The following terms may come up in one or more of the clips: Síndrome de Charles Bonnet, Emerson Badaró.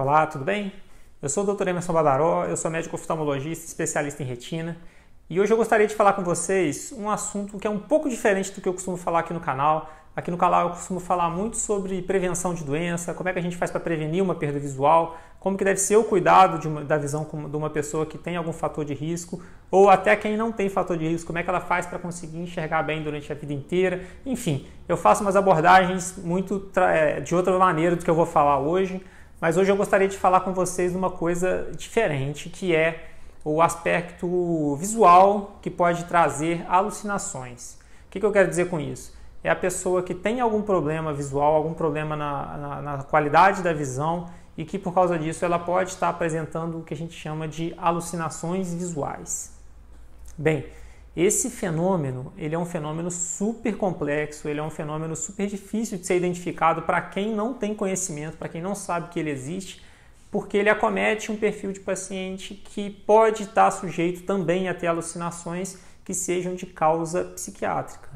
Olá, tudo bem? Eu sou o Dr. Emerson Badaró, eu sou médico oftalmologista, especialista em retina, e hoje eu gostaria de falar com vocês um assunto que é um pouco diferente do que eu costumo falar aqui no canal. Aqui no canal eu costumo falar muito sobre prevenção de doença, como é que a gente faz para prevenir uma perda visual, como que deve ser o cuidado da visão de uma pessoa que tem algum fator de risco, ou até quem não tem fator de risco, como é que ela faz para conseguir enxergar bem durante a vida inteira. Enfim, eu faço umas abordagens muito de outra maneira do que eu vou falar hoje, mas hoje eu gostaria de falar com vocês uma coisa diferente, que é o aspecto visual que pode trazer alucinações. O que eu quero dizer com isso? É a pessoa que tem algum problema visual, algum problema na qualidade da visão e que por causa disso ela pode estar apresentando o que a gente chama de alucinações visuais. Bem, esse fenômeno, ele é um fenômeno super complexo, ele é um fenômeno super difícil de ser identificado para quem não tem conhecimento, para quem não sabe que ele existe, porque ele acomete um perfil de paciente que pode estar sujeito também a ter alucinações que sejam de causa psiquiátrica.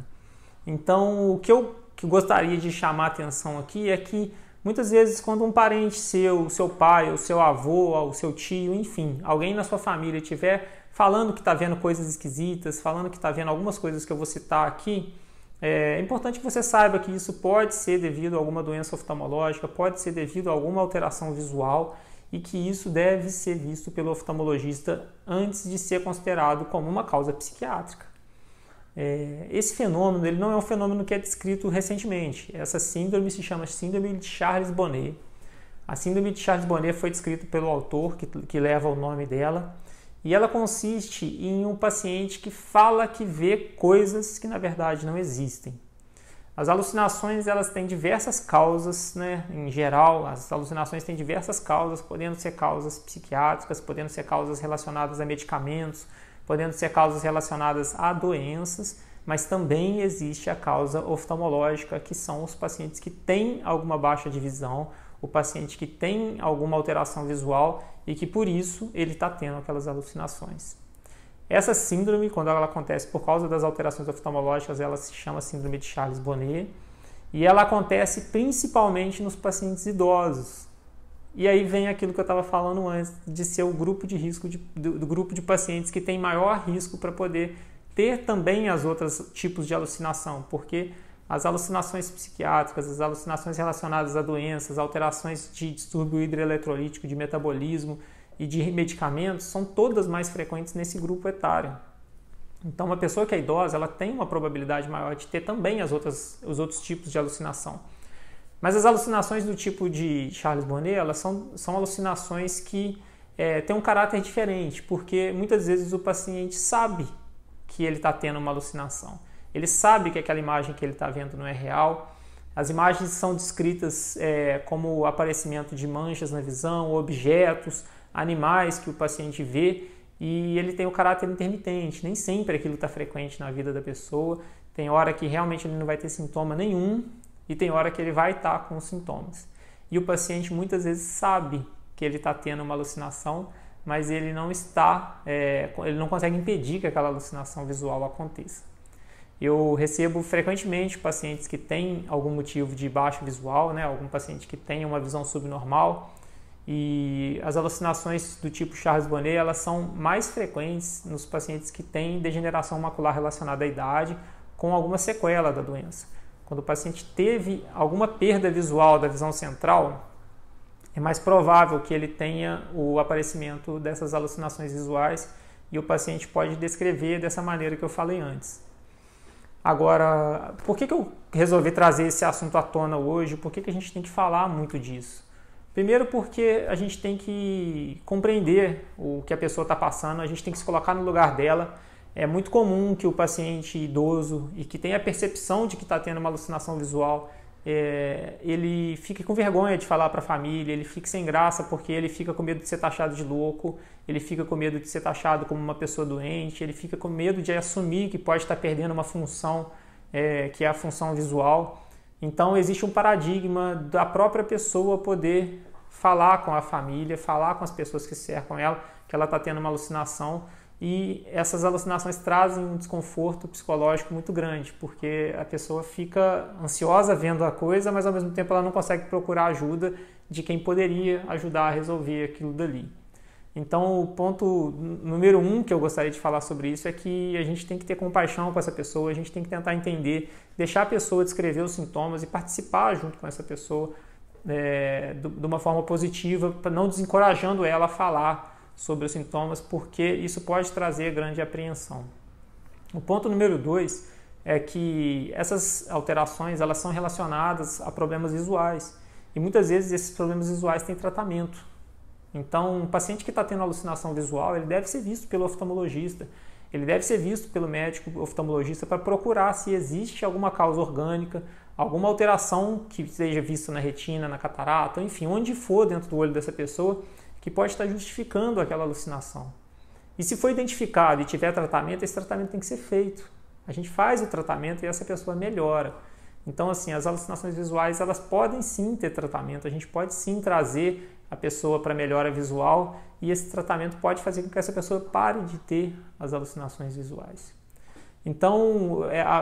Então, o que eu gostaria de chamar a atenção aqui é que, muitas vezes, quando um parente seu, seu pai, ou seu avô, ou seu tio, enfim, alguém na sua família estiver falando que está vendo coisas esquisitas, falando que está vendo algumas coisas que eu vou citar aqui, é importante que você saiba que isso pode ser devido a alguma doença oftalmológica, pode ser devido a alguma alteração visual e que isso deve ser visto pelo oftalmologista antes de ser considerado como uma causa psiquiátrica. Esse fenômeno, ele não é um fenômeno que é descrito recentemente. Essa síndrome se chama Síndrome de Charles Bonnet. A Síndrome de Charles Bonnet foi descrita pelo autor que leva o nome dela. E ela consiste em um paciente que fala que vê coisas que, na verdade, não existem. As alucinações, elas têm diversas causas, né? Em geral, as alucinações têm diversas causas, podendo ser causas psiquiátricas, podendo ser causas relacionadas a medicamentos, podendo ser causas relacionadas a doenças, mas também existe a causa oftalmológica, que são os pacientes que têm alguma baixa de visão, o paciente que tem alguma alteração visual e que, por isso, ele está tendo aquelas alucinações. Essa síndrome, quando ela acontece por causa das alterações oftalmológicas, ela se chama Síndrome de Charles Bonnet, e ela acontece principalmente nos pacientes idosos. E aí vem aquilo que eu estava falando antes, de ser o grupo de risco do grupo de pacientes que tem maior risco para poder ter também as outras tipos de alucinação, porque as alucinações psiquiátricas, as alucinações relacionadas a doenças, alterações de distúrbio hidroeletrolítico, de metabolismo e de medicamentos são todas mais frequentes nesse grupo etário. Então, uma pessoa que é idosa, ela tem uma probabilidade maior de ter também os outros tipos de alucinação. Mas as alucinações do tipo de Charles Bonnet, elas são alucinações que têm um caráter diferente, porque muitas vezes o paciente sabe que ele está tendo uma alucinação. Ele sabe que aquela imagem que ele está vendo não é real. As imagens são descritas como o aparecimento de manchas na visão, objetos, animais que o paciente vê, e ele tem um caráter intermitente. Nem sempre aquilo está frequente na vida da pessoa. Tem hora que realmente ele não vai ter sintoma nenhum e tem hora que ele vai estar com sintomas. E o paciente muitas vezes sabe que ele está tendo uma alucinação, mas ele não consegue impedir que aquela alucinação visual aconteça. Eu recebo frequentemente pacientes que têm algum motivo de baixo visual, né? Algum paciente que tem uma visão subnormal, e as alucinações do tipo Charles Bonnet, elas são mais frequentes nos pacientes que têm degeneração macular relacionada à idade, com alguma sequela da doença. Quando o paciente teve alguma perda visual da visão central, é mais provável que ele tenha o aparecimento dessas alucinações visuais, e o paciente pode descrever dessa maneira que eu falei antes. Agora, por que eu resolvi trazer esse assunto à tona hoje? Por que a gente tem que falar muito disso? Primeiro porque a gente tem que compreender o que a pessoa está passando, a gente tem que se colocar no lugar dela. É muito comum que o paciente idoso e que tem a percepção de que está tendo uma alucinação visual, ele fique com vergonha de falar para a família, ele fique sem graça porque ele fica com medo de ser taxado de louco, ele fica com medo de ser taxado como uma pessoa doente, ele fica com medo de assumir que pode estar perdendo uma função, que é a função visual. Então existe um paradigma da própria pessoa poder falar com a família, falar com as pessoas que cercam ela, que ela está tendo uma alucinação, e essas alucinações trazem um desconforto psicológico muito grande, porque a pessoa fica ansiosa vendo a coisa, mas ao mesmo tempo ela não consegue procurar ajuda de quem poderia ajudar a resolver aquilo dali. Então o ponto número 1 que eu gostaria de falar sobre isso é que a gente tem que ter compaixão com essa pessoa, a gente tem que tentar entender, deixar a pessoa descrever os sintomas e participar junto com essa pessoa de uma forma positiva, não desencorajando ela a falar sobre os sintomas, porque isso pode trazer grande apreensão. O ponto número 2 é que essas alterações elas são relacionadas a problemas visuais, e muitas vezes esses problemas visuais têm tratamento. Então, um paciente que está tendo alucinação visual, ele deve ser visto pelo oftalmologista, ele deve ser visto pelo médico oftalmologista para procurar se existe alguma causa orgânica, alguma alteração que seja vista na retina, na catarata, enfim, onde for dentro do olho dessa pessoa, que pode estar justificando aquela alucinação. E se for identificado e tiver tratamento, esse tratamento tem que ser feito. A gente faz o tratamento e essa pessoa melhora. Então, assim, as alucinações visuais, elas podem sim ter tratamento, a gente pode sim trazer a pessoa para melhora visual e esse tratamento pode fazer com que essa pessoa pare de ter as alucinações visuais. Então,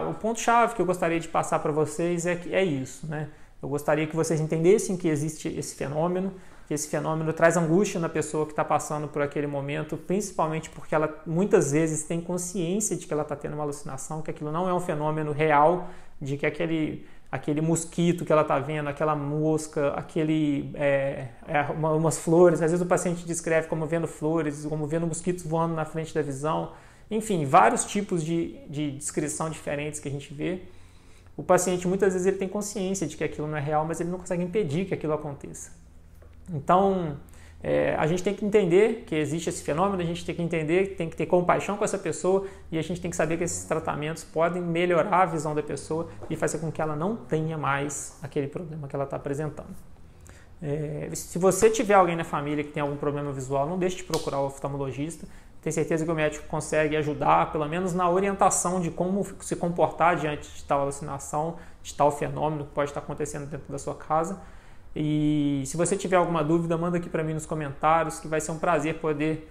o ponto-chave que eu gostaria de passar para vocês é isso, né? Eu gostaria que vocês entendessem que existe esse fenômeno, que esse fenômeno traz angústia na pessoa que está passando por aquele momento, principalmente porque ela muitas vezes tem consciência de que ela está tendo uma alucinação, que aquilo não é um fenômeno real, de que aquele mosquito que ela está vendo, aquela mosca, umas flores, às vezes o paciente descreve como vendo flores, como vendo mosquitos voando na frente da visão, enfim, vários tipos de descrição diferentes que a gente vê. O paciente, muitas vezes, ele tem consciência de que aquilo não é real, mas ele não consegue impedir que aquilo aconteça. Então, a gente tem que entender que existe esse fenômeno, a gente tem que entender que tem que ter compaixão com essa pessoa e a gente tem que saber que esses tratamentos podem melhorar a visão da pessoa e fazer com que ela não tenha mais aquele problema que ela está apresentando. Se você tiver alguém na família que tem algum problema visual, não deixe de procurar o oftalmologista. Tenho certeza que o médico consegue ajudar, pelo menos na orientação de como se comportar diante de tal alucinação, de tal fenômeno que pode estar acontecendo dentro da sua casa. E se você tiver alguma dúvida, manda aqui para mim nos comentários, que vai ser um prazer poder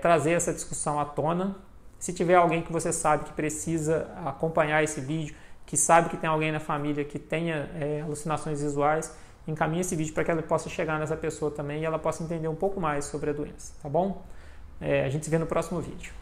trazer essa discussão à tona. Se tiver alguém que você sabe que precisa acompanhar esse vídeo, que sabe que tem alguém na família que tenha alucinações visuais, encaminhe esse vídeo para que ela possa chegar nessa pessoa também e ela possa entender um pouco mais sobre a doença, tá bom? A gente se vê no próximo vídeo.